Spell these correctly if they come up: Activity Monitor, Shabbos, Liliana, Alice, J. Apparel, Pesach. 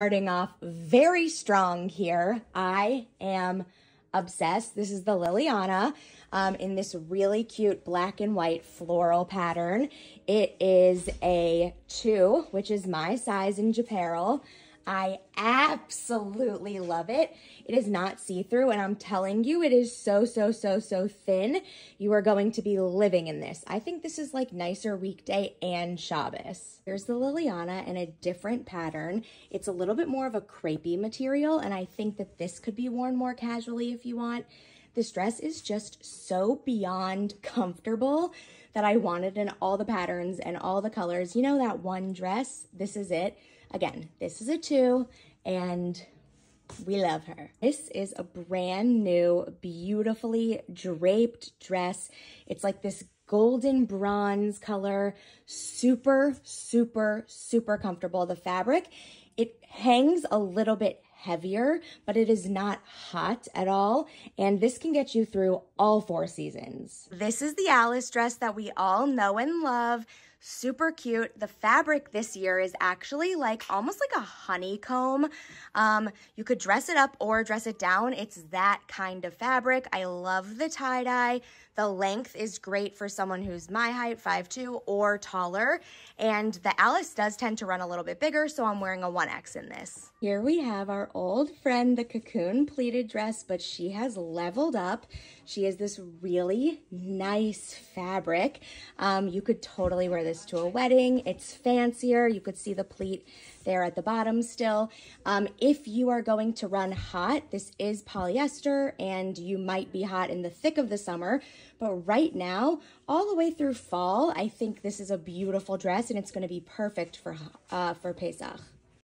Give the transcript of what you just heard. Starting off very strong here. I am obsessed. This is the Liliana in this really cute black and white floral pattern. It is a 2, which is my size in J. Apparel. I absolutely love it. It is not see-through, and I'm telling you, it is so, so, so, so thin. You are going to be living in this. I think this is like nicer weekday and Shabbos. Here's the Liliana in a different pattern. It's a little bit more of a crepey material, and I think that this could be worn more casually if you want. This dress is just so beyond comfortable that I wanted in all the patterns and all the colors. You know that one dress? This is it. Again, this is a 2, and we love her. This is a brand new, beautifully draped dress. It's like this golden bronze color, super, super, super comfortable. The fabric, it hangs a little bit heavier, but it is not hot at all, and this can get you through all 4 seasons. This is the Alice dress that we all know and love. Super cute. The fabric this year is actually like almost like a honeycomb. You could dress it up or dress it down. It's that kind of fabric. I love the tie-dye. The length is great for someone who's my height, 5'2", or taller. And the Alice does tend to run a little bit bigger, so I'm wearing a 1X in this. Here we have our old friend, the cocoon pleated dress, but she has leveled up. She is this really nice fabric. You could totally wear this to a wedding. It's fancier. You could see the pleat there at the bottom still. If you are going to run hot, this is polyester, and you might be hot in the thick of the summer, but right now, all the way through fall, I think this is a beautiful dress, and it's going to be perfect for Pesach.